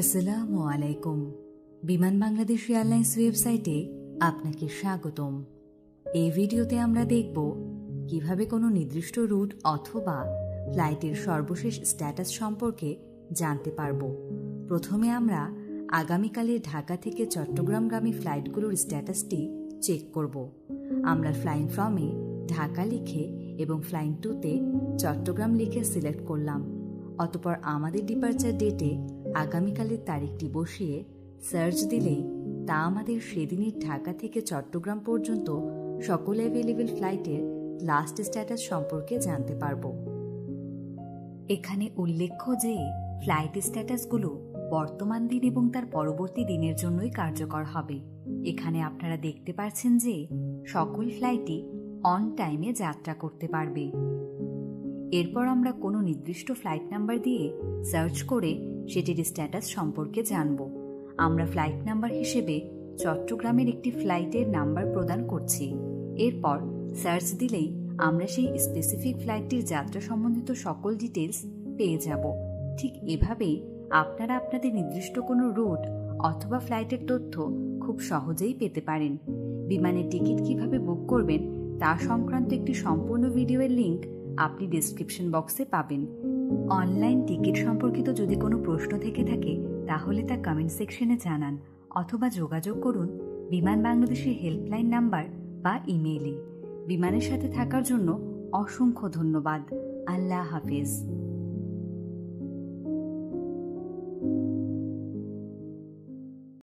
আসসালামু আলাইকুম। বিমান বাংলাদেশ এয়ারলাইন্স ওয়েবসাইটে আপনাকে স্বাগতম। এই ভিডিওতে আমরা দেখব কিভাবে কোনো নির্দিষ্ট রুট অথবা ফ্লাইটের সর্বশেষ স্ট্যাটাস সম্পর্কে জানতে পারব। প্রথমে আমরা আগামীকালের ঢাকা থেকে চট্টগ্রামগামী ফ্লাইটগুলোর স্ট্যাটাসটি চেক করব। আমরা ফ্লাইং ফ্রমে ঢাকা লিখে এবং ফ্লাইং টুতে চট্টগ্রাম লিখে সিলেক্ট করলাম। অতঃপর আমাদের ডিপার্চার ডেটে আগামীকালের তারিখটি বসিয়ে সার্চ দিলেই তা আমাদের সেদিনের ঢাকা থেকে চট্টগ্রাম পর্যন্ত সকল অ্যাভেলেবেল ফ্লাইটের লাস্ট স্ট্যাটাস সম্পর্কে জানতে পারব। এখানে উল্লেখ্য যে ফ্লাইট স্ট্যাটাসগুলো বর্তমান দিন এবং তার পরবর্তী দিনের জন্যই কার্যকর হবে। এখানে আপনারা দেখতে পাচ্ছেন যে সকল ফ্লাইটই অন টাইমে যাত্রা করতে পারবে। এরপর আমরা কোনো নির্দিষ্ট ফ্লাইট নাম্বার দিয়ে সার্চ করে সেটির স্ট্যাটাস সম্পর্কে জানব। আমরা ফ্লাইট নাম্বার হিসেবে চট্টগ্রামের একটি ফ্লাইটের নাম্বার প্রদান করছি। এরপর সার্চ দিলেই আমরা সেই স্পেসিফিক ফ্লাইটটির যাত্রা সম্বন্ধিত সকল ডিটেলস পেয়ে যাব। ঠিক এভাবেই আপনারা আপনাদের নির্দিষ্ট কোনো রুট অথবা ফ্লাইটের তথ্য খুব সহজেই পেতে পারেন। বিমানের টিকিট কিভাবে বুক করবেন তা সংক্রান্ত একটি সম্পূর্ণ ভিডিওর লিঙ্ক আপনি ডেসক্রিপশন বক্সে পাবেন। অনলাইন টিকিট সম্পর্কিত যদি কোনো প্রশ্ন থেকে থাকে তাহলে তা কমেন্ট সেকশনে জানান অথবা যোগাযোগ করুন বিমান বাংলাদেশের হেল্পলাইন নাম্বার বা ইমেইলে। বিমানের সাথে থাকার জন্য অসংখ্য ধন্যবাদ। আল্লাহ হাফেজ।